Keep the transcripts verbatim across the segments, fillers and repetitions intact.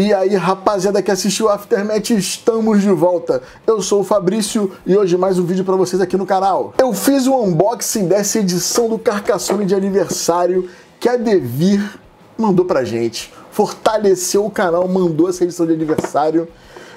E aí, rapaziada que assistiu o Aftermatch, estamos de volta. Eu sou o Fabrício e hoje mais um vídeo pra vocês aqui no canal. Eu fiz um unboxing dessa edição do Carcassonne de aniversário que a Devir mandou pra gente. Fortaleceu o canal, mandou essa edição de aniversário.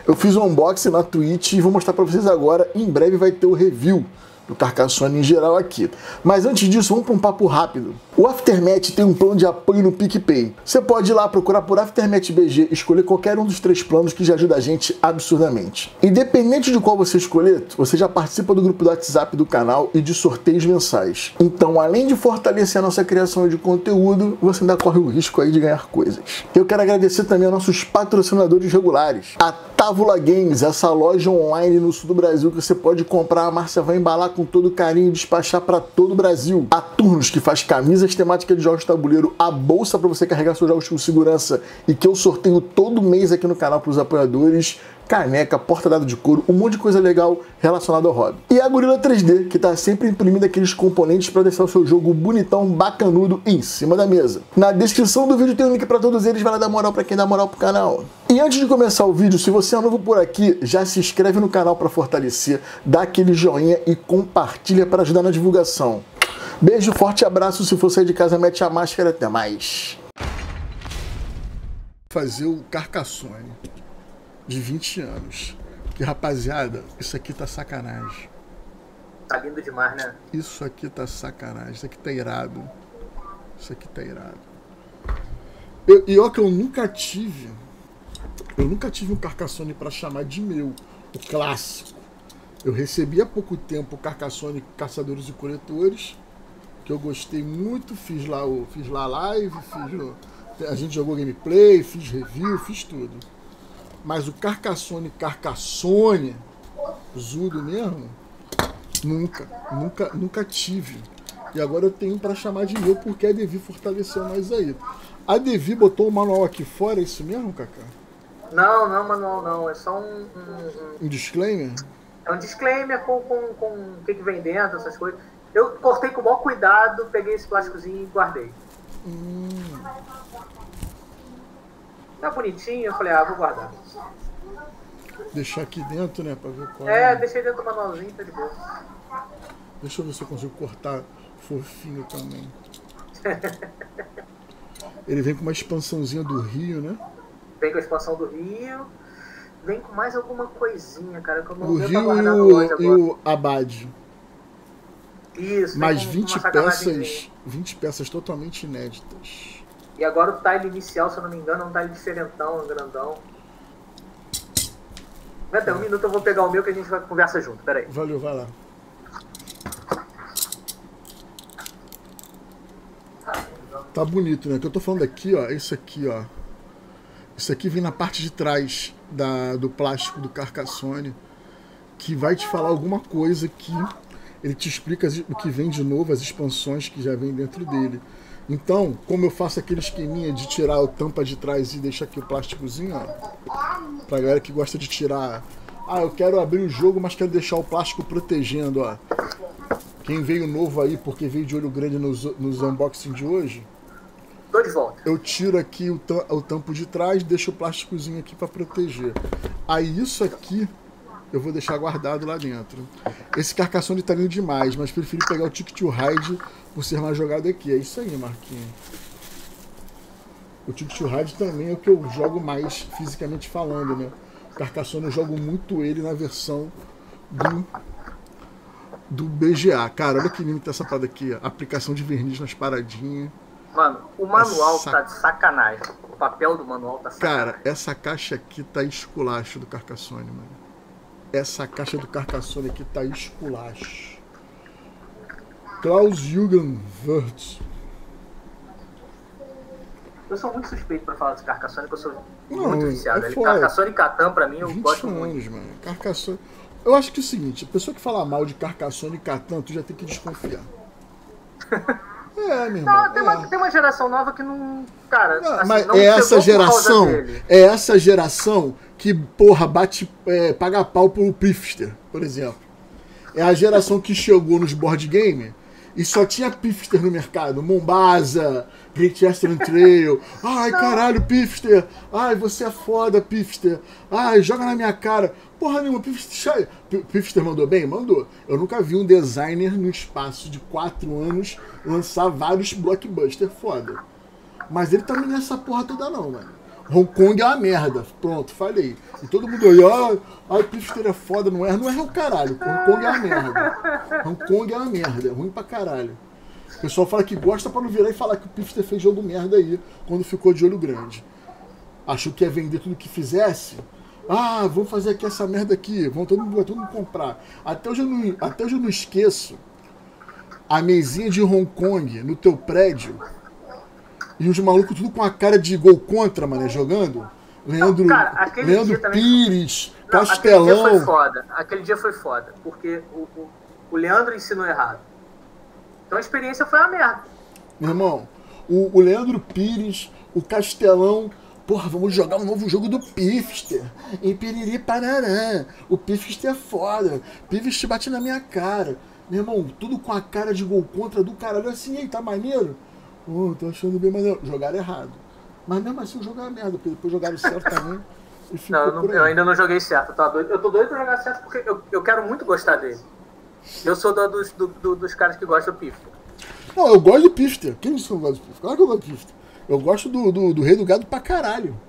Eu fiz um unboxing na Twitch e vou mostrar pra vocês agora. Em breve vai ter o review do Carcassonne em geral aqui. Mas antes disso, vamos para um papo rápido. O Aftermatch tem um plano de apoio no PicPay. Você pode ir lá procurar por AftermathBG, escolher qualquer um dos três planos que já ajuda a gente absurdamente. Independente de qual você escolher, você já participa do grupo do WhatsApp do canal e de sorteios mensais. Então, além de fortalecer a nossa criação de conteúdo, você ainda corre o risco aí de ganhar coisas. Eu quero agradecer também a nossos patrocinadores regulares. A Távula Games, essa loja online no sul do Brasil que você pode comprar, a Márcia vai embalar com todo carinho e despachar para todo o Brasil. A Turnos, que faz camisas temáticas de jogos de tabuleiro, a bolsa para você carregar seus jogos com segurança e que eu sorteio todo mês aqui no canal para os apoiadores, caneca, porta-dado de couro, um monte de coisa legal relacionada ao hobby. E a Gorila três D, que tá sempre imprimindo aqueles componentes para deixar o seu jogo bonitão, bacanudo em cima da mesa. Na descrição do vídeo tem um link para todos eles, vai lá dar moral para quem dá moral pro canal. E antes de começar o vídeo, se você é novo por aqui, já se inscreve no canal para fortalecer, dá aquele joinha e compartilha para ajudar na divulgação. Beijo, forte abraço, se for sair de casa mete a máscara, até mais. Fazer o Carcassonne de vinte anos. Que rapaziada, isso aqui tá sacanagem. Tá lindo demais, né? Isso aqui tá sacanagem, isso aqui tá irado. Isso aqui tá irado. Eu, e ó que eu nunca tive, eu nunca tive um Carcassonne pra chamar de meu, o clássico. Eu recebi há pouco tempo o Carcassonne Caçadores e Coletores, que eu gostei muito, fiz lá, fiz lá a live, fiz, a gente jogou gameplay, fiz review, fiz tudo. Mas o Carcassonne, Carcassonne, zudo mesmo, nunca, nunca, nunca tive. E agora eu tenho para chamar de meu, porque a Devir fortaleceu mais aí. A Devir botou o manual aqui fora, é isso mesmo, Cacá? Não, não, manual não, é só um... Um, um disclaimer? É um disclaimer com, com, com o que, que vem dentro, essas coisas. Eu cortei com o maior cuidado, peguei esse plásticozinho e guardei. Hum. Tá bonitinho, eu falei, ah, vou guardar. Deixar aqui dentro, né, pra ver qual é. É, deixei dentro do manualzinho, tá de boa. Deixa eu ver se eu consigo cortar fofinho também. Ele vem com uma expansãozinha do Rio, né? Vem com a expansão do Rio. Vem com mais alguma coisinha, cara, que eu não o Rio e o, e o Abad. Isso. Mais vinte peças, vinte peças totalmente inéditas. E agora o tile inicial, se eu não me engano, é um tile diferentão, um grandão. Até é. um minuto eu vou pegar o meu que a gente vai conversar junto, peraí. Valeu, vai lá. Tá bonito, né? O que eu tô falando aqui, ó, é isso aqui, ó. Isso aqui vem na parte de trás da, do plástico do Carcassonne, que vai te falar alguma coisa que ele te explica o que vem de novo, as expansões que já vem dentro dele. Então, como eu faço aquele esqueminha de tirar a tampa de trás e deixar aqui o plásticozinho, ó, pra galera que gosta de tirar... Ah, eu quero abrir o jogo, mas quero deixar o plástico protegendo, ó. Quem veio novo aí, porque veio de olho grande nos, nos unboxing de hoje... Tô de volta. Eu tiro aqui o, o tampo de trás, deixo o plásticozinho aqui pra proteger. Aí isso aqui, eu vou deixar guardado lá dentro. Esse Carcassonne tá lindo demais, mas prefiro pegar o Ticket to Ride... Por ser mais jogado aqui. É isso aí, Marquinhos. O Ticket to Ride também é o que eu jogo mais fisicamente falando, né? Carcassonne eu jogo muito ele na versão do, do B G A. Cara, olha que lindo que tá essa parada aqui. Ó. Aplicação de verniz nas paradinhas. Mano, o manual essa... tá de sacanagem. O papel do manual tá sacanagem. Cara, essa caixa aqui tá esculacho do Carcassonne, mano. Essa caixa do Carcassonne aqui tá esculacho. Klaus Jürgen Wörth. Eu sou muito suspeito pra falar de Carcassonne, porque eu sou não, muito viciado. É Carcassonne e Catan, pra mim, eu gosto anos, muito. Mano. Carcassonne... Eu acho que é o seguinte, a pessoa que fala mal de Carcassonne e Catan, tu já tem que desconfiar. É, meu irmão. Não, tem, é. uma, tem uma geração nova que não... Cara, não, assim, mas não é essa geração, é essa geração que, porra, bate, é, paga pau pro Pfister, por exemplo. É a geração que chegou nos board game... e só tinha Pfister no mercado, Mombasa, Great Western Trail. Ai, caralho, Pfister. Ai, você é foda, Pfister. Ai, joga na minha cara. Porra nenhuma, Pfister, Pfister mandou bem? Mandou. Eu nunca vi um designer no espaço de quatro anos lançar vários blockbusters foda. Mas ele também não é essa porra toda não, mano. Hong Kong é uma merda. Pronto, falei. E todo mundo aí, ah, ai, Pfister é foda, não é? Não é o caralho. Hong Kong é uma merda. Hong Kong é uma merda. É ruim pra caralho. O pessoal fala que gosta pra não virar e falar que o Pfister fez jogo merda aí, quando ficou de olho grande. Achou que ia vender tudo que fizesse. Ah, vou fazer aqui essa merda aqui. Vão todo mundo, vai todo mundo comprar. Até hoje, eu não, até hoje eu não esqueço a mesinha de Hong Kong no teu prédio. E os malucos tudo com a cara de gol contra, mané, jogando. Leandro, cara, Leandro Pires, também... não, Castelão. Aquele dia foi foda. Aquele dia foi foda. Porque o, o, o Leandro ensinou errado. Então a experiência foi uma merda. Meu irmão, o, o Leandro Pires, o Castelão. Porra, vamos jogar um novo jogo do Pfister. Em Piriri Pararã. O Pfister é foda. Pfister bate na minha cara. Meu irmão, tudo com a cara de gol contra do caralho. Assim, aí, tá maneiro? Oh, tô achando bem maneiro. Jogaram errado. Mas mesmo assim, jogaram merda, porque depois jogaram certo também. E não, eu, não, eu ainda não joguei certo. Eu tô doido, eu tô doido pra jogar certo porque eu, eu quero muito gostar dele. Eu sou do, do, do, do, dos caras que gostam do Pfister. Não, eu gosto de Pfister. Quem disse que eu gosto de Pfister? Claro que eu gosto de Pfister. Eu gosto do, do, do Rei do Gado pra caralho.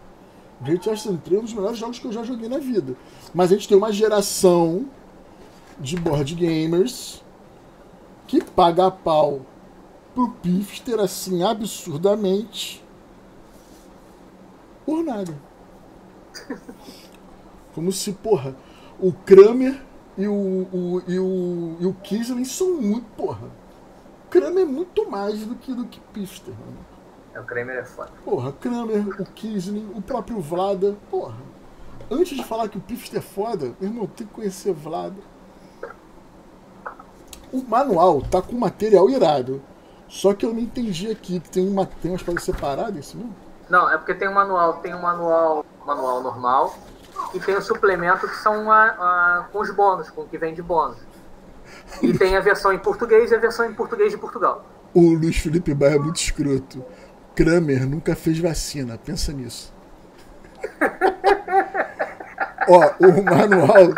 Great Western Trail é um dos melhores jogos que eu já joguei na vida. Mas a gente tem uma geração de board gamers que paga a pau pro Pfister, assim, absurdamente, por nada. Como se, porra, o Kramer e o, o, e o, e o Kisling são muito, porra. O Kramer é muito mais do que, do que Pfister, mano. É, o Kramer é foda. Porra, Kramer, o Kisling, o próprio Vlada, porra. Antes de falar que o Pfister é foda, meu irmão, tem que conhecer Vlada. O manual tá com material irado. Só que eu não entendi aqui, que tem, uma, tem umas coisas separadas, isso mesmo? Não, é porque tem um manual, tem um manual, manual normal e tem o suplemento que são a, a, com os bônus, com o que vem de bônus. E tem a versão em português e a versão em português de Portugal. O Luiz Felipe Bairro é muito escroto. Kramer nunca fez vacina, pensa nisso. Ó, o manual...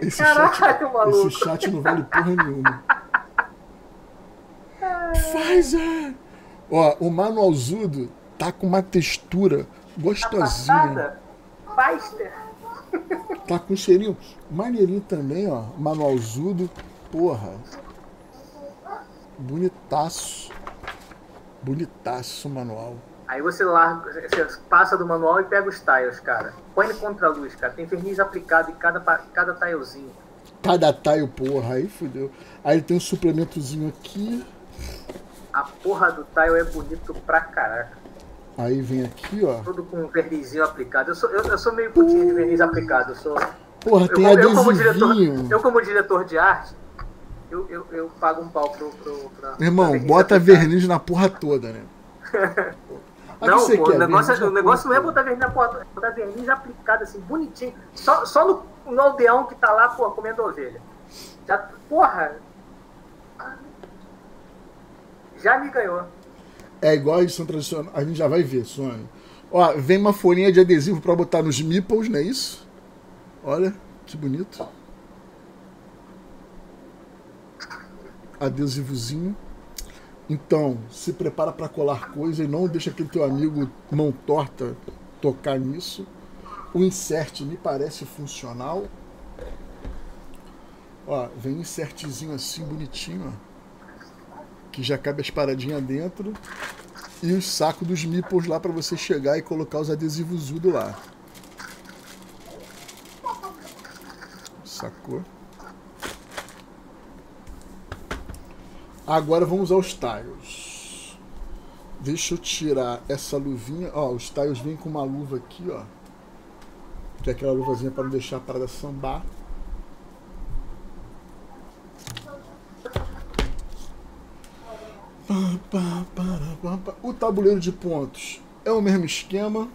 Esse, Caraca, chat, esse chat não vale porra nenhuma. Pfizer! Ó, o manualzudo tá com uma textura gostosinha. Pfister! Tá com um cheirinho maneirinho também, ó. Manualzudo, porra. Bonitaço. Bonitaço o manual. Aí você larga, você passa do manual e pega os tiles, cara. Põe ele contra a luz, cara. Tem verniz aplicado em cada, cada tilezinho. Cada tile, porra. Aí fudeu. Aí tem um suplementozinho aqui. A porra do tile é bonito pra caraca. Aí vem aqui, ó. Tudo com vernizinho aplicado. Eu sou, eu, eu sou meio putinho uh. de verniz aplicado. Eu sou... Porra, eu, tem eu, eu como, diretor, eu como diretor de arte, eu, eu, eu pago um pau pro... pro pra, Irmão, pra bota aplicado. Verniz na porra toda, né? Aí não, pô, quer, o negócio, o negócio não é botar verniz na porra toda. É botar verniz aplicado, assim, bonitinho. Só, só no, no aldeão que tá lá, porra, comendo ovelha. Já, porra... Já me ganhou. É igual a edição tradicional. A gente já vai ver, Sônia. Ó, vem uma folhinha de adesivo pra botar nos meeples, não é isso? Olha, que bonito. Adesivozinho. Então, se prepara pra colar coisa e não deixa aquele teu amigo mão torta tocar nisso. O insert me parece funcional. Ó, vem um insertzinho assim, bonitinho, ó. Que já cabe as paradinhas dentro. E o saco dos meeples lá pra você chegar e colocar os adesivos zudo lá. Sacou? Agora vamos aos tiles. Deixa eu tirar essa luvinha. Ó, os tiles vêm com uma luva aqui, ó. Que é aquela luvazinha pra não deixar a parada sambar. O tabuleiro de pontos é o mesmo esquema,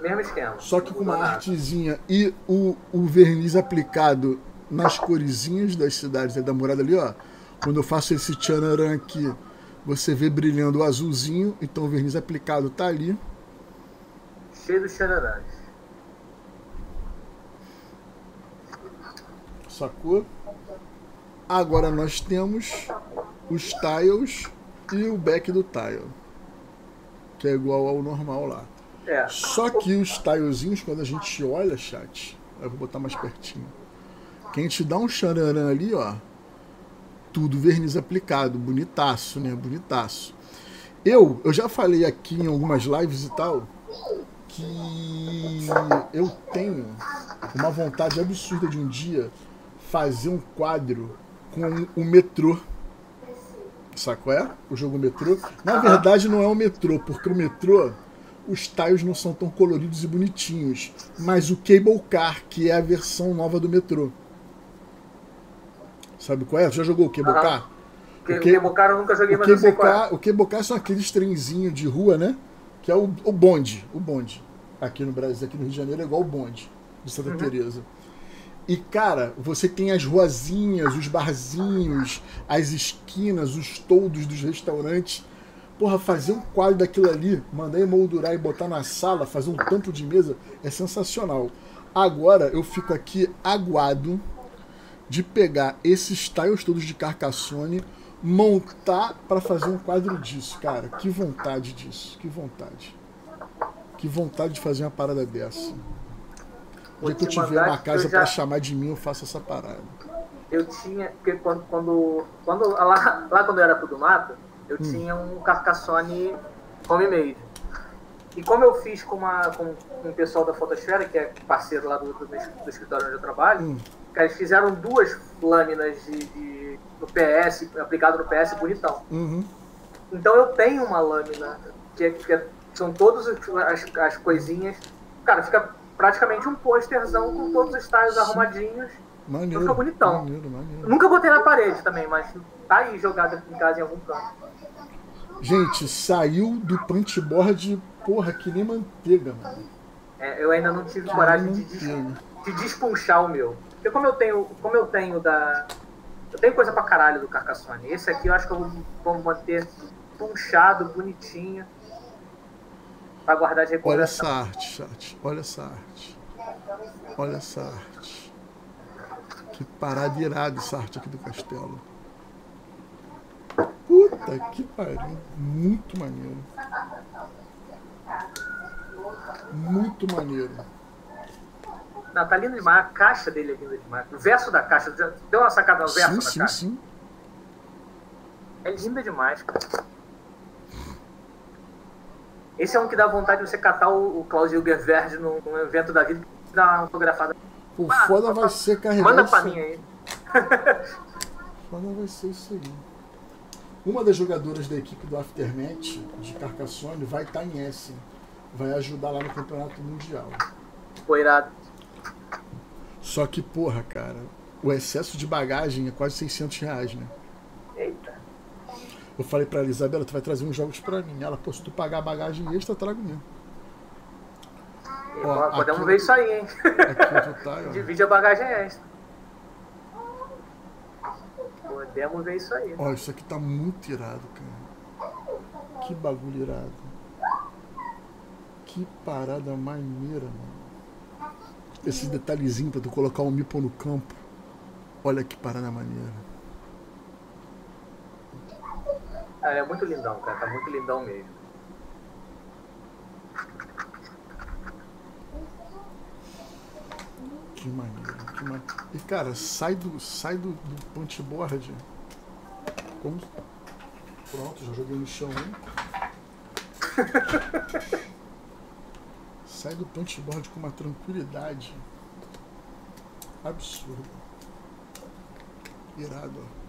mesmo esquema. Só que com uma artezinha e o, o verniz aplicado nas coresinhas das cidades, da morada ali, ó. Quando eu faço esse tchanaran aqui, você vê brilhando o azulzinho, então o verniz aplicado tá ali. Cheio de tchanarãs. Sacou? Agora nós temos os tiles e o back do tile, que é igual ao normal lá. É. Só que os tilezinhos, quando a gente olha, chat, eu vou botar mais pertinho. Quem te dá um xararã ali, ó, tudo verniz aplicado, bonitaço, né? Bonitaço. Eu, eu já falei aqui em algumas lives e tal, que eu tenho uma vontade absurda de um dia fazer um quadro com o metrô. Sabe qual é? O jogo metrô. Na verdade não é o metrô, porque o metrô, os tiles não são tão coloridos e bonitinhos, mas o Cable Car, que é a versão nova do metrô. Sabe qual é? Já jogou o Cable Car? Uhum. O Cable Car eu nunca joguei, mas não sei qual é. O Cable Car são aqueles trenzinhos de rua, né? Que é o, o bonde. O bonde. Aqui no Brasil, aqui no Rio de Janeiro, é igual o bonde de Santa uhum. Teresa. E, cara, você tem as ruazinhas, os barzinhos, as esquinas, os toldos dos restaurantes. Porra, fazer um quadro daquilo ali, mandar emoldurar e botar na sala, fazer um tampo de mesa, é sensacional. Agora eu fico aqui aguado de pegar esses tiles todos de Carcassonne, montar para fazer um quadro disso, cara. Que vontade disso, que vontade. Que vontade de fazer uma parada dessa. Quando eu tiver uma casa já... para chamar de mim, eu faço essa parada. Eu tinha, porque quando, quando, quando lá, lá quando eu era tudo mato, eu hum. tinha um Carcassonne home-made. E como eu fiz com, uma, com, com o pessoal da Fotosfera, que é parceiro lá do, do, do escritório onde eu trabalho, hum. que eles fizeram duas lâminas de, de, do P S, aplicado no P S, bonitão. Uhum. Então eu tenho uma lâmina, que, é, que é, são todas as, as coisinhas. Cara, fica praticamente um pôsterzão com todos os tiles arrumadinhos. Maneiro, fica bonitão. Maneiro, maneiro. Nunca botei na parede também, mas tá aí jogada em casa em algum canto. Gente, saiu do punchboard, porra, que nem manteiga, mano. É, eu ainda não tive que coragem de, de despunchar o meu. Porque como eu tenho, como eu tenho da... Eu tenho coisa pra caralho do Carcassonne. Esse aqui eu acho que eu vou, vou manter punchado, bonitinho. Pra guardar de recordação. Olha essa arte, chat. Olha essa arte. Olha essa arte. Que parada irada essa arte aqui do castelo. Puta que pariu, muito maneiro. Muito maneiro. Não, tá lindo demais, a caixa dele é linda demais. O verso da caixa, deu uma sacada no verso sim, da sim, caixa? Sim, sim, sim. É linda demais, cara. Esse é um que dá vontade de você catar o, o Klaus Jürgen Wörth num, num evento da vida e dar uma fotografada. O ah, foda tá, vai ser carregado. Manda pra mim aí. Foda vai ser isso aí. Uma das jogadoras da equipe do Aftermatch de Carcassonne vai estar em Essen. Vai ajudar lá no Campeonato Mundial. Foi irado. Só que, porra, cara, o excesso de bagagem é quase seiscentos reais, né? Eita. Eu falei pra Elisabela, tu vai trazer uns jogos pra mim. Ela, pô, se tu pagar a bagagem extra, trago mesmo. Ó, podemos ver isso aí, hein? Aqui tá, ó. Divide a bagagem extra. Podemos ver isso aí. Ó, né? Isso aqui tá muito irado, cara. Que bagulho irado. Que parada maneira, mano. Esse detalhezinho pra tu colocar um mipo no campo. Olha que parada maneira. Ah, é muito lindão, cara. Tá muito lindão mesmo. Que maneiro, que maneiro. E cara, sai do, sai do, do punchboard. Como? Pronto, já joguei no chão, hein? Sai do punchboard com uma tranquilidade absurda. Irado, ó.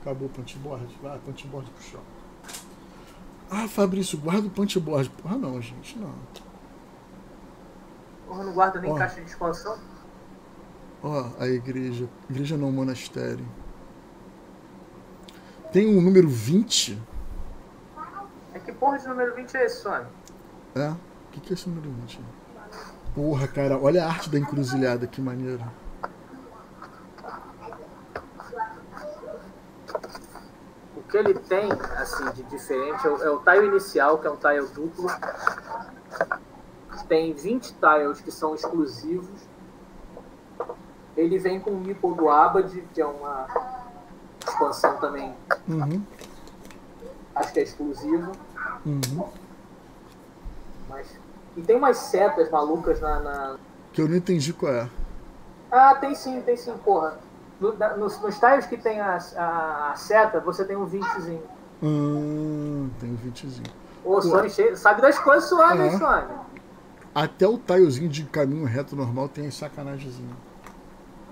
Acabou o punchboard. Vai, punchboard pro chão. Ah, Fabrício, guarda o punchboard. Porra, não, gente, não. Porra, não guarda nem ó. Caixa de expansão? Ó, oh, a igreja. Igreja não, monastério. Tem um número vinte? É que porra de número vinte é esse, Sônia? É? O que, que é esse número vinte? Porra, cara, olha a arte da encruzilhada, que maneiro. que ele tem, assim, de diferente, é o tile inicial, que é um tile duplo. Tem vinte tiles que são exclusivos. Ele vem com o nipple do Abad, que é uma expansão também. Uhum. Acho que é exclusivo. Uhum. Mas... E tem umas setas malucas na, na... Que eu não entendi qual é. Ah, tem sim, tem sim, porra. No, na, nos, nos tiles que tem a, a, a seta, você tem um vintezinho. Hum, tem um vintezinho. Ô, o Sony cheio, sabe das coisas suaves, é. Hein, Sony? Até o tilezinho de caminho reto normal tem esse sacanagemzinho.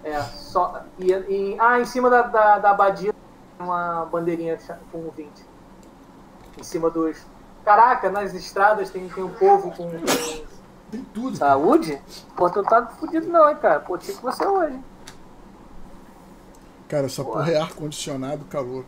É, só... E, e, ah, em cima da, da, da abadia uma bandeirinha com um vinte. Em cima dos... Caraca, nas estradas tem, tem um povo com... Tem tudo. Saúde? Pô, tu não tá fudido não, hein, cara. Pô, tinha que você hoje. Cara, essa porra, porra é ar-condicionado, calor.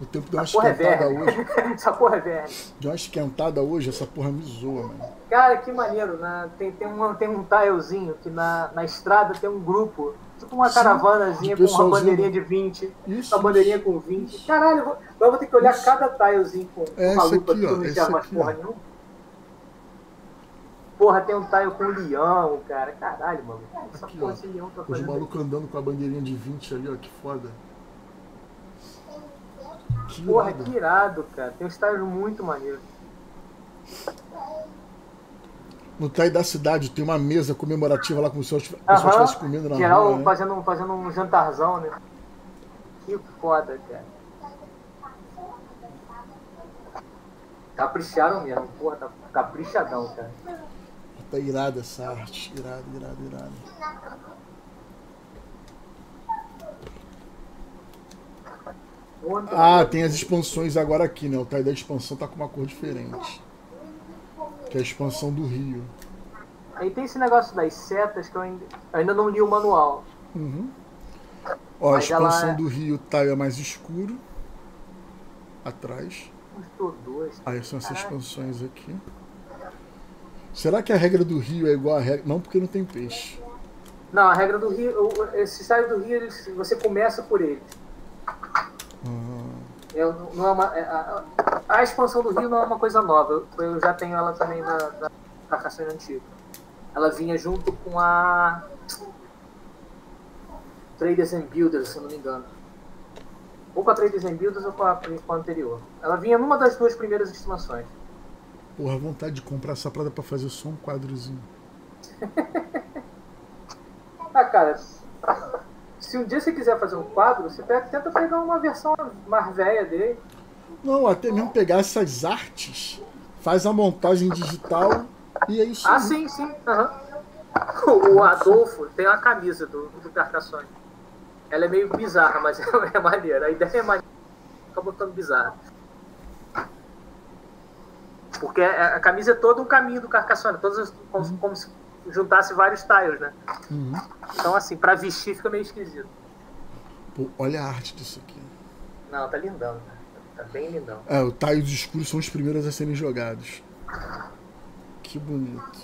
O tempo deu uma esquentada hoje. Essa porra é velha. Deu uma esquentada hoje, essa porra me zoa, mano. Cara, que maneiro, né? Tem, tem, um, tem um tilezinho que na, na estrada tem um grupo. Tipo uma caravanazinha com uma bandeirinha de vinte. Isso, uma bandeirinha isso. Com vinte. Caralho, eu vou, eu vou ter que olhar isso. Cada tilezinho com uma lupa que eu não enxergo mais porra nenhuma. Porra, tem um tile com leão, cara. Caralho, mano. Essa aqui, porra, esse leão tá fazendo. Os malucos andando com a bandeirinha de vinte ali, ó. Que foda. Que porra, irado. Que irado, cara. Tem um estágio muito maneiro. No tile da cidade tem uma mesa comemorativa lá com o senhor estivesse comendo na geral, rua, né? fazendo, fazendo um jantarzão, né? Que foda, cara. Capricharam mesmo, porra. Tá caprichadão, cara. Tá irada essa arte. Irado, irado, irado. Ah, tem as expansões agora aqui, né? O tile da expansão tá com uma cor diferente. Que é a expansão do Rio. Aí tem esse negócio das setas que eu ainda, eu ainda não li o manual. Uhum. Ó, mas a expansão ela... do Rio, o tile é mais escuro. Atrás. Aí são essas expansões aqui. Será que a regra do Rio é igual a regra... Não, porque não tem peixe. Não, a regra do Rio... Esse tile do Rio, você começa por ele. Eu, não é uma, a, a expansão do Rio não é uma coisa nova, eu, eu já tenho ela também na, na Carcassonne antiga. Ela vinha junto com a Traders and Builders, se eu não me engano. Ou com a Traders and Builders ou com a principal anterior. Ela vinha numa das duas primeiras estimações. Porra, vontade de comprar essa prada pra fazer só um quadrozinho. Ah, cara... Se um dia você quiser fazer um quadro, você pega, tenta pegar uma versão mais velha dele. Não, até mesmo pegar essas artes, faz a montagem digital e é isso. Ah, sim, sim. Uhum. O Adolfo tem uma camisa do, do Carcassonne. Ela é meio bizarra, mas é maneira. A ideia é maneira. Fica botando bizarra. Porque a camisa é todo um caminho do Carcassonne. Todas as, como, uhum. como se juntasse vários tiles, né? Uhum. Então, assim, pra vestir fica meio esquisito. Pô, olha a arte disso aqui. Não, tá lindão. Tá, tá bem lindão. É, o tile dos escuros são os primeiros a serem jogados. Que bonito.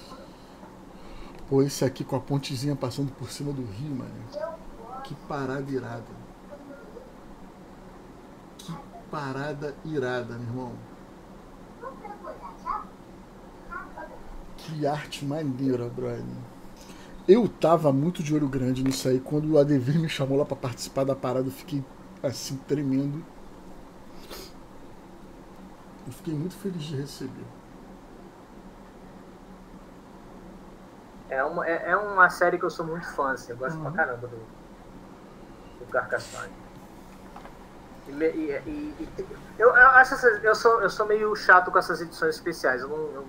Pô, esse aqui com a pontezinha passando por cima do rio, mano. Que parada irada. Que parada irada, meu irmão. Que arte maneira, brother. Eu tava muito de olho grande nisso aí. Quando o Devir me chamou lá pra participar da parada, eu fiquei assim, tremendo. Eu fiquei muito feliz de receber. É uma, é, é uma série que eu sou muito fã, assim. Eu gosto uhum. pra caramba do, do Carcassonne. E, e, e, e, eu, eu, acho essas, eu, sou, eu sou meio chato com essas edições especiais. Eu não... Eu,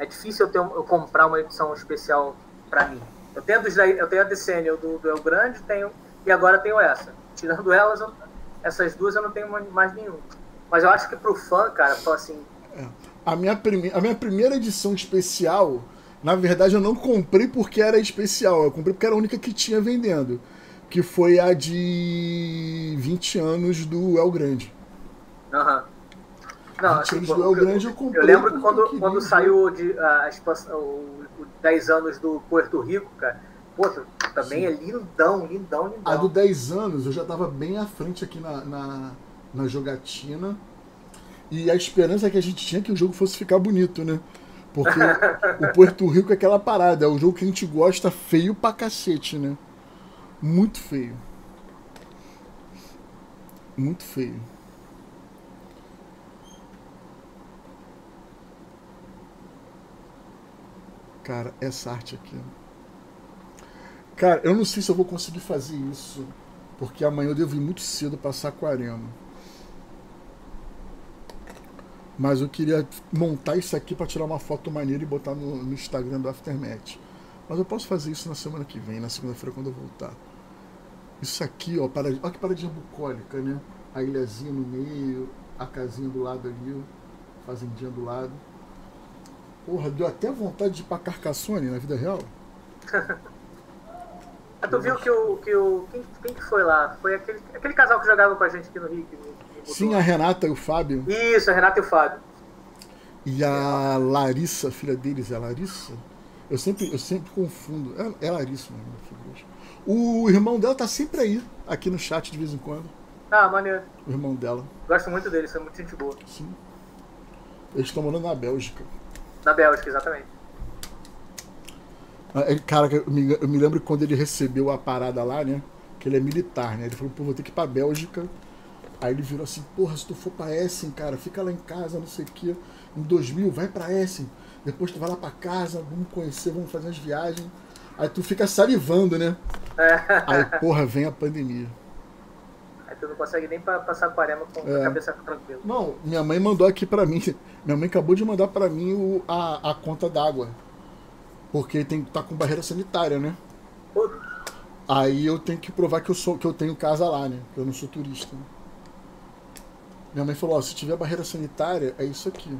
É difícil eu, ter, eu comprar uma edição especial pra mim. Eu tenho, dos, eu tenho a Decennial do, do El Grande tenho, e agora tenho essa. Tirando elas, eu, essas duas eu não tenho mais nenhuma. Mas eu acho que pro fã, cara, só assim... É. A, minha prime, a minha primeira edição especial, na verdade eu não comprei porque era especial. Eu comprei porque era a única que tinha vendendo. Que foi a de vinte anos do El Grande. Aham. Uhum. Não, assim, quando, eu, grande, eu, eu lembro que quando, que quando saiu de, a expansão, o, o dez anos do Porto Rico, cara, pô, também sim. É lindão, lindão, lindão. A do dez anos eu já tava bem à frente aqui na, na, na jogatina. E a esperança que a gente tinha é que o jogo fosse ficar bonito, né? Porque o Porto Rico é aquela parada, é o jogo que a gente gosta feio pra cacete, né? Muito feio. Muito feio. Cara, essa arte aqui. Cara, eu não sei se eu vou conseguir fazer isso, porque amanhã eu devo ir muito cedo pra Saquarema. Mas eu queria montar isso aqui para tirar uma foto maneira e botar no, no Instagram do Aftermatch. Mas eu posso fazer isso na semana que vem, na segunda-feira, quando eu voltar. Isso aqui, ó, para, olha que paradinha bucólica, né? A ilhazinha no meio, a casinha do lado ali, a fazendinha do lado. Porra, deu até vontade de ir pra Carcassonne na vida real. Ah, tu viu que o... Que o quem, quem que foi lá? Foi aquele, aquele casal que jogava com a gente aqui no Rio. Sim, a Renata e o Fábio. Isso, a Renata e o Fábio. E a Larissa, filha deles, é a Larissa? Eu sempre, eu sempre confundo. É, é Larissa, meu irmão. O irmão dela tá sempre aí, aqui no chat de vez em quando. Ah, maneiro. O irmão dela. Gosto muito deles, são muito gente boa. Sim. Eles estão morando na Bélgica. Na Bélgica, exatamente. Cara, eu me, eu me lembro quando ele recebeu a parada lá, né? Que ele é militar, né? Ele falou, pô, vou ter que ir pra Bélgica. Aí ele virou assim, porra, se tu for pra Essen, cara, fica lá em casa, não sei o que, em dois mil, vai pra Essen, depois tu vai lá pra casa, vamos conhecer, vamos fazer as viagens. Aí tu fica salivando, né? É. Aí, porra, vem a pandemia. Aí tu não consegue nem pra, passar Saquarema com é. a cabeça tranquila. Não, minha mãe mandou aqui pra mim, minha mãe acabou de mandar pra mim o, a, a conta d'água, porque tem, tá com barreira sanitária, né? Pô. Aí eu tenho que provar que eu, sou, que eu tenho casa lá, né? Que eu não sou turista, né? Minha mãe falou, ó, se tiver barreira sanitária, é isso aqui.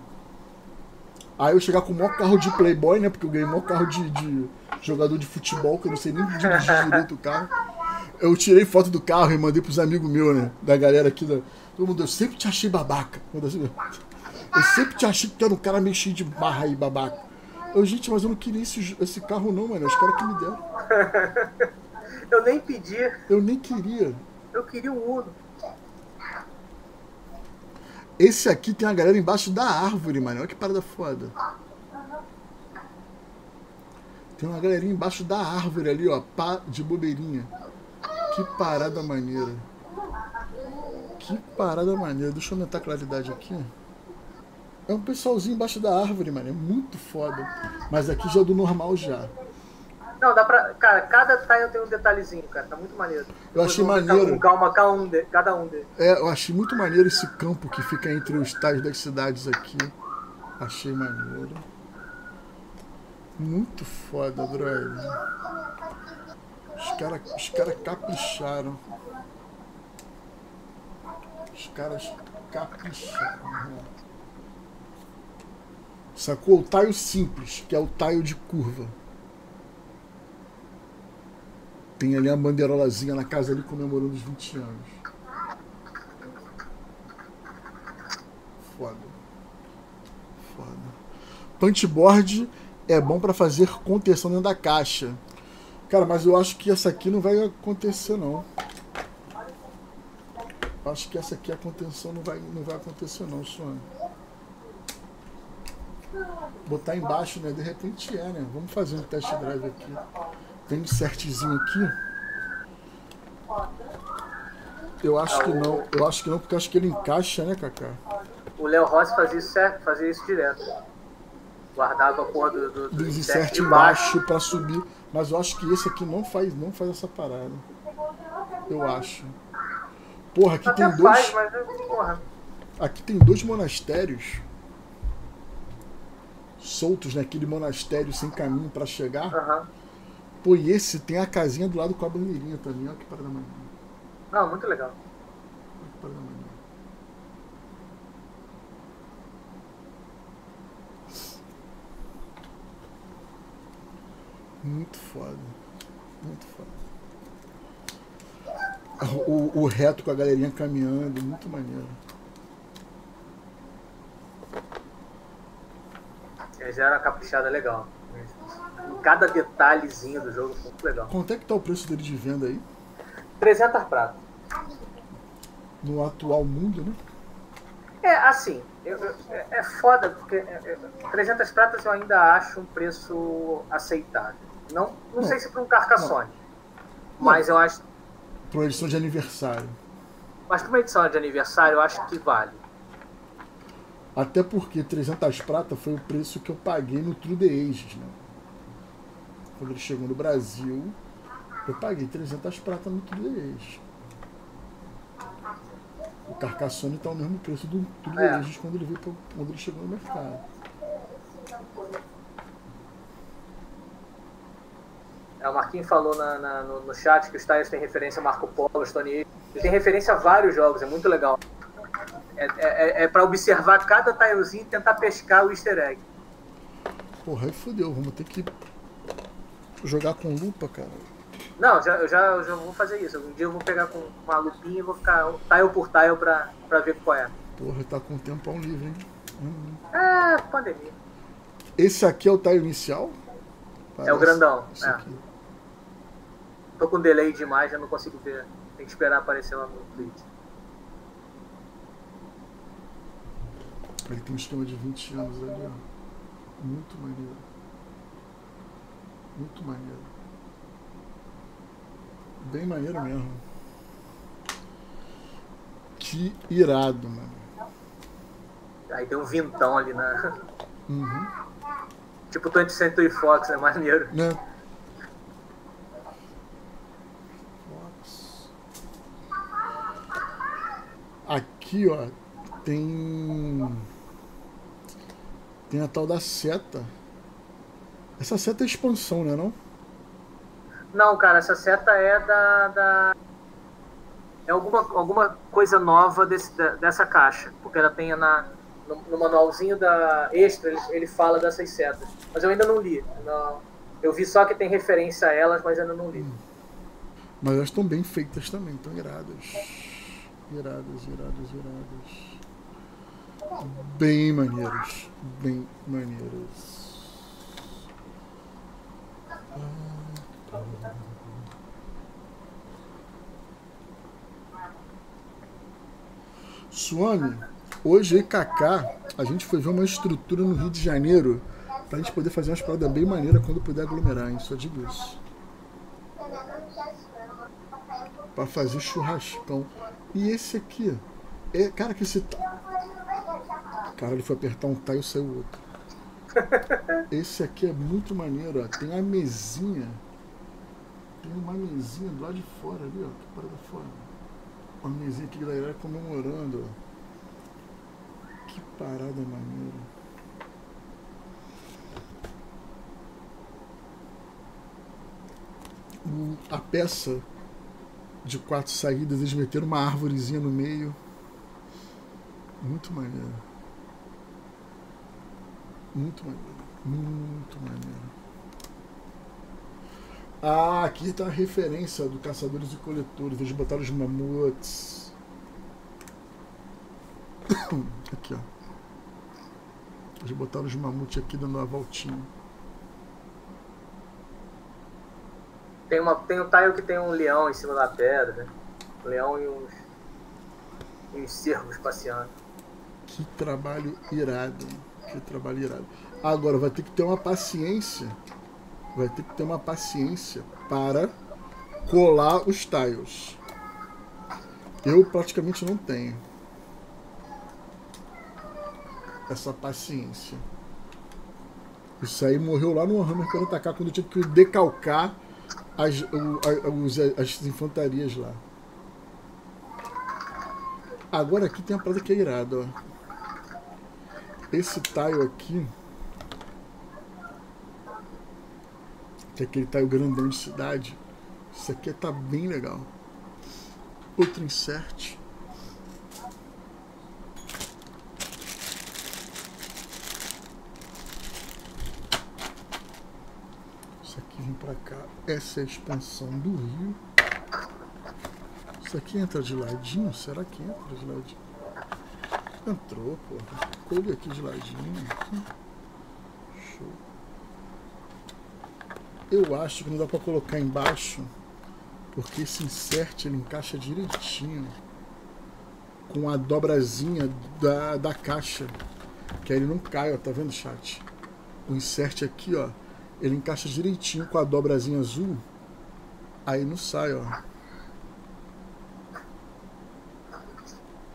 Aí eu chegar com o maior carro de playboy, né? Porque eu ganhei o maior carro de, de jogador de futebol, que eu não sei nem dirigir direito o carro. Eu tirei foto do carro e mandei pros amigos meus, né? Da galera aqui. Da... Todo mundo, eu sempre te achei babaca. Eu sempre te achei que era um cara meio cheio de barra aí, babaca. Eu, gente, mas eu não queria esse, esse carro não, mano. Os caras que me deram. Eu nem pedi. Eu nem queria. Eu queria um Uno. Esse aqui tem uma galera embaixo da árvore, mano. Olha que parada foda. Tem uma galerinha embaixo da árvore ali, ó. Pá de bobeirinha. Que parada maneira. Que parada maneira. Deixa eu aumentar a claridade aqui. É um pessoalzinho embaixo da árvore, mano. É muito foda. Mas aqui já é do normal já. Não, dá pra... Cara, cada tile tem um detalhezinho, cara. Tá muito maneiro. Eu achei maneiro. Com calma, cada um deles. É, eu achei muito maneiro esse campo que fica entre os tiles das cidades aqui. Achei maneiro. Muito foda, brother. Os caras os cara capricharam. Os caras capricharam, mano. Sacou? O tile simples, que é o tile de curva. Tem ali a bandeirolazinha na casa ali comemorando os vinte anos. Foda. Foda. Punchboard é bom pra fazer contenção dentro da caixa. Cara, mas eu acho que essa aqui não vai acontecer, não. Acho que essa aqui a contenção não vai, não vai acontecer, não, Suane. Botar embaixo, né? De repente é, né? Vamos fazer um test drive aqui. Tem um certezinho aqui. Eu acho que não. Eu acho que não, porque eu acho que ele encaixa, né, Cacá? O Léo Rossi fazia isso, fazia isso direto. Guardava a porra do, do, do insert embaixo pra subir. Mas eu acho que esse aqui não faz, não faz essa parada. Eu acho. Porra, aqui tem dois... Aqui tem dois monastérios. Soltos naquele monastério sem caminho pra chegar. Aham. Pô, e esse tem a casinha do lado com a bandeirinha também, olha que parada maneira. Ah, muito legal. Olha que parada maneira. Muito foda. Muito foda. O, o reto com a galerinha caminhando, muito maneiro. Eles eram uma caprichada legal. Cada detalhezinho do jogo foi muito legal. Quanto é que tá o preço dele de venda aí? trezentos pratos. no atual mundo, né? É, assim, eu, eu, é foda, porque trezentas pratas eu ainda acho um preço aceitável. Não, não, não sei se para um Carcassonne, mas não. Eu acho... Para uma edição de aniversário. Mas para uma edição de aniversário eu acho que vale. Até porque trezentas prata foi o preço que eu paguei no True The Ages, né? Quando ele chegou no Brasil, eu paguei trezentas prata no True The Ages. O Carcassonne está ao mesmo preço do True The Ages quando ele veio pra, quando ele chegou no mercado. O Marquinhos falou na, na, no, no chat que os Tires tem referência a Marco Polo, Stone Age. Ele tem referência a vários jogos, é muito legal. É, é, é pra observar cada tilezinho e tentar pescar o easter egg. Porra, aí fodeu, vamos ter que jogar com lupa, cara. Não, já, eu, já, eu já vou fazer isso. Um dia eu vou pegar com uma lupinha e vou ficar tile por tile pra, pra ver qual é. Porra, tá com o tempão livre, hein? Hum. É, pandemia. Esse aqui é o tile inicial? Parece é o grandão, é. Aqui. Tô com delay demais, já não consigo ver. Tem que esperar aparecer lá no Twitch. Ele tem um esquema de vinte anos ali, ó. Muito maneiro. Muito maneiro. Bem maneiro mesmo. Que irado, mano. Aí tem um vintão ali na... Uhum. Tipo Twenty Century Fox, é né? Maneiro. Né? Aqui, ó, tem tem a tal da seta. Essa seta é expansão, né, não? Não, cara, essa seta é da, da... é alguma, alguma coisa nova desse, da, dessa caixa, porque ela tem na no, no manualzinho da Extra, ele, ele fala dessas setas, mas eu ainda não li. Não, eu vi só que tem referência a elas, mas ainda não li. Hum. Mas elas estão bem feitas também, estão iradas. É. Iradas, iradas, iradas. Bem maneiros. Bem maneiros. Suane, hoje eu e Kaká, a gente foi ver uma estrutura no Rio de Janeiro pra gente poder fazer umas paradas bem maneiras quando puder aglomerar, hein? Só digo isso. Pra fazer churrascão. E esse aqui, é, cara, que esse... Cara, ele foi apertar um tile e saiu o outro. Esse aqui é muito maneiro, ó. Tem uma mesinha. Tem uma mesinha do lado de fora ali, ó. Que parada fora. Uma mesinha aqui, galera, comemorando, ó. Que parada maneira. O, a peça... de quatro saídas, eles meteram uma árvorezinha no meio. Muito maneiro. Muito maneiro. Muito maneiro. Ah, aqui tá a referência do Caçadores e Coletores. Eles botaram os mamutes. Aqui, ó. Eles botaram os mamutes aqui dando uma voltinha. Tem, uma, tem um tile que tem um leão em cima da pedra, né? Um leão e uns, e uns cervos passeando. Que trabalho irado, que trabalho irado. Agora, vai ter que ter uma paciência, vai ter que ter uma paciência para colar os tiles. Eu praticamente não tenho essa paciência. Isso aí morreu lá no Warhammer quarenta K, quando eu tive que decalcar As, as, as infantarias lá. Agora aqui tem a parada que é irada, ó. Esse tile aqui, que é aquele tile grandão de cidade. Isso aqui tá bem legal. Outro insert. Pra cá, essa é a expansão do rio. Isso aqui entra de ladinho? Será que entra de ladinho? Entrou, porra. Coube aqui de ladinho. Aqui. Show. Eu acho que não dá pra colocar embaixo, porque esse insert ele encaixa direitinho. com a dobrazinha da, da caixa, que aí ele não cai, ó, tá vendo, chat? O insert aqui, ó, ele encaixa direitinho com a dobrazinha azul, aí não sai, ó.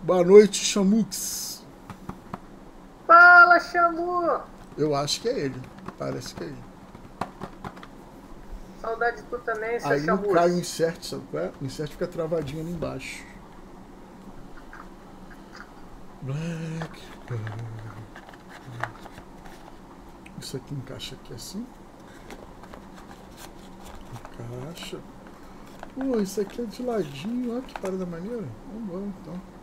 Boa noite, Chamux. Fala, Chamu! Eu acho que é ele, parece que é ele. Saudade de tu também, seu Aí Chamux. Aí cai o insert, sabe qual é? O insert fica travadinho ali embaixo. Black. Isso aqui encaixa aqui assim. Encaixa. Pô, isso aqui é de ladinho. Olha que parada maneira. Vamos embora então.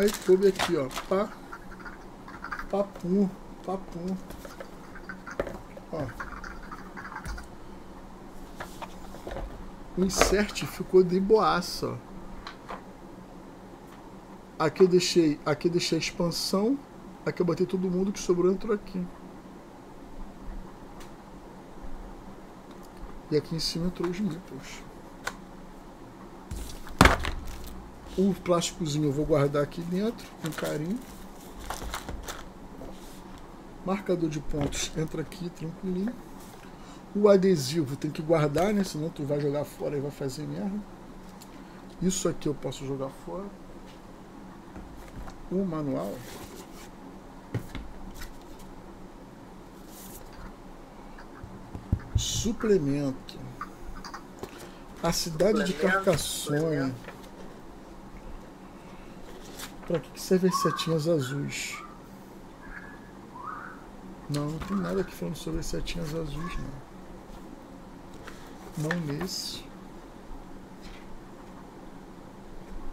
Aí coube aqui, ó, pá, papum, papum, ó, o insert ficou de boaça, ó, aqui eu deixei, aqui eu deixei a expansão, aqui eu botei todo mundo que sobrou entrou aqui, e aqui em cima entrou os nipples. O plásticozinho eu vou guardar aqui dentro, com carinho. Marcador de pontos entra aqui, tranquilinho. O adesivo tem que guardar, né? Senão tu vai jogar fora e vai fazer merda. Isso aqui eu posso jogar fora. O manual. Suplemento. A cidade de Carcassonne. Pra que servem as setinhas azuis? Não, não tem nada aqui falando sobre as setinhas azuis, não. Não nesse.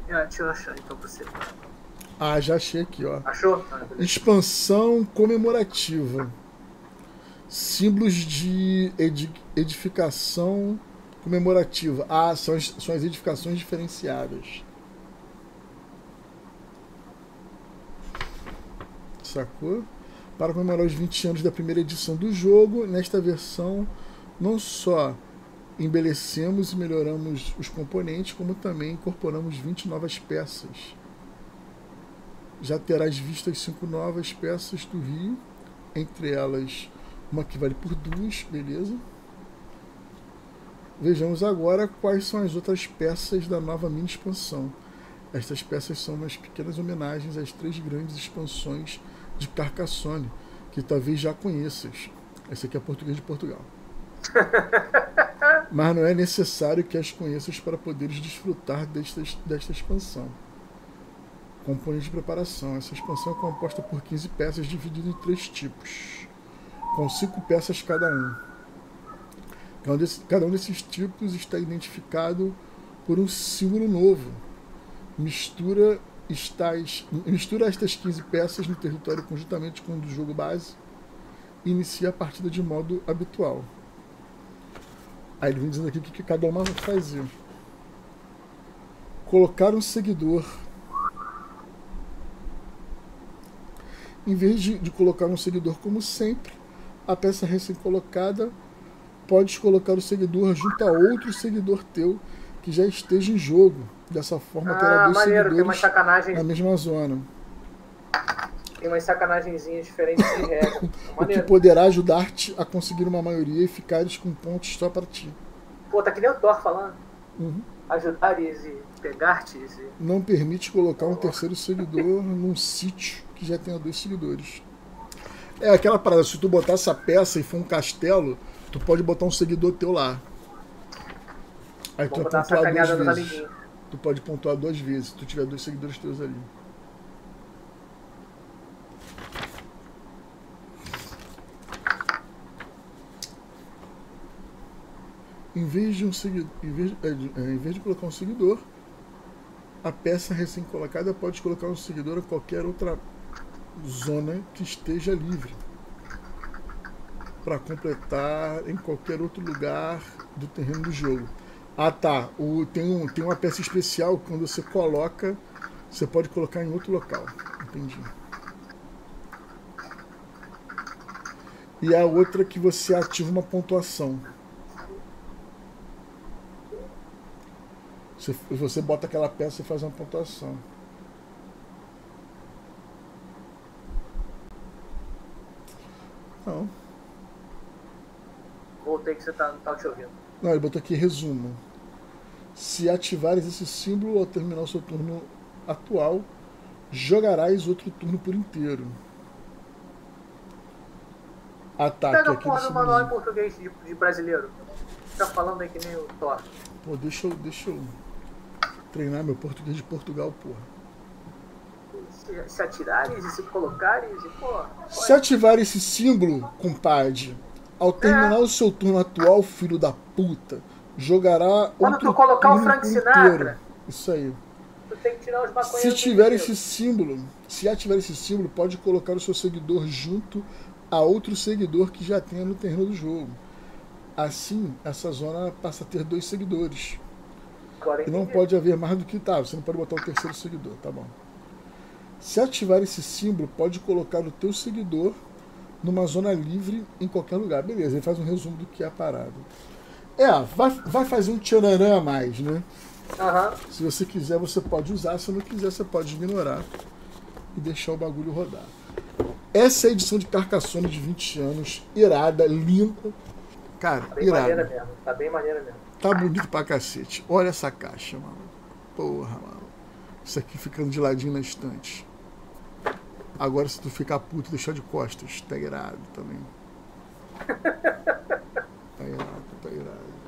Ah, deixa eu achar então pra você. Ah, já achei aqui, ó. Achou? Expansão comemorativa. Símbolos de edificação comemorativa. Ah, são as, são as edificações diferenciadas. Sacou? Para comemorar os vinte anos da primeira edição do jogo, nesta versão não só embelecemos e melhoramos os componentes, como também incorporamos vinte novas peças. Já terás visto as cinco novas peças do Rio, entre elas uma que vale por duas, beleza? Vejamos agora quais são as outras peças da nova mini expansão. Estas peças são umas pequenas homenagens às três grandes expansões de Carcassonne, que talvez já conheças. Essa aqui é português de Portugal. Mas não é necessário que as conheças para poderes desfrutar desta, desta expansão. Componente de preparação. Essa expansão é composta por quinze peças divididas em três tipos, com cinco peças cada um. Cada um, desse, cada um desses tipos está identificado por um símbolo novo. Mistura... Estas, mistura estas quinze peças no território conjuntamente com o do jogo base e inicia a partida de modo habitual. Aí ele vem dizendo aqui o que, que cada uma vai fazer. Colocar um seguidor. Em vez de, de colocar um seguidor como sempre, a peça recém-colocada, podes colocar o seguidor junto a outro seguidor teu que já esteja em jogo. Dessa forma, ah, terá dois maneiro, seguidores na mesma zona. Tem umas sacanagenzinhas diferentes de regra. O que poderá ajudar-te a conseguir uma maioria e ficares com pontos só para ti. Pô, tá que nem o Thor falando. Uhum. Ajudar-te e pegar-te. Não permite colocar um terceiro seguidor num sítio que já tenha dois seguidores. É aquela parada, se tu botar essa peça e for um castelo, tu pode botar um seguidor teu lá. Aí tu vai pontuar duas vezes. Tu pode pontuar duas vezes, se tu tiver dois seguidores teus ali. Em vez de um seguidor, em vez de, é, em vez de colocar um seguidor, a peça recém-colocada pode colocar um seguidor a qualquer outra zona que esteja livre para completar em qualquer outro lugar do terreno do jogo. Ah tá, o, tem, um, tem uma peça especial que quando você coloca, você pode colocar em outro local. Entendi. E a outra que você ativa uma pontuação. Você, você bota aquela peça e faz uma pontuação. Não. Voltei que você tá, não tá te ouvindo. Não, ele botou aqui resumo. Se ativares esse símbolo ao terminar o seu turno atual, jogarás outro turno por inteiro. Ataque. Pega a porra do manual em português de, de brasileiro. Tá falando aí que nem o Thor. Pô, deixa eu, deixa eu treinar meu português de Portugal, porra. Se, se atirares e se colocares e porra. Se ativar esse símbolo, compadre, ao terminar é. o seu turno atual, filho da puta, jogará Quando outro tu colocar turno o Frank Sinatra, inteiro. Isso aí. Tu tem que tirar os maconheiros. Se tiver esse símbolo, se ativar esse símbolo, pode colocar o seu seguidor junto a outro seguidor que já tenha no terreno do jogo. Assim, essa zona passa a ter dois seguidores. E não pode haver mais do que tá. Você não pode botar o terceiro seguidor, tá bom. Se ativar esse símbolo, pode colocar o teu seguidor numa zona livre em qualquer lugar. Beleza, ele faz um resumo do que é a parada. É, vai, vai fazer um tchananã a mais, né? Uhum. Se você quiser, você pode usar. Se não quiser, você pode ignorar e deixar o bagulho rodar. Essa é a edição de Carcassonne de vinte anos. Irada, linda. Cara, tá bem irada. Maneira mesmo. Tá bem maneira mesmo. Tá bonito pra cacete. Olha essa caixa, mano. Porra, mano. Isso aqui ficando de ladinho na estante. Agora, se tu ficar puto e deixar de costas, tá irado também. Tá irado, tá irado.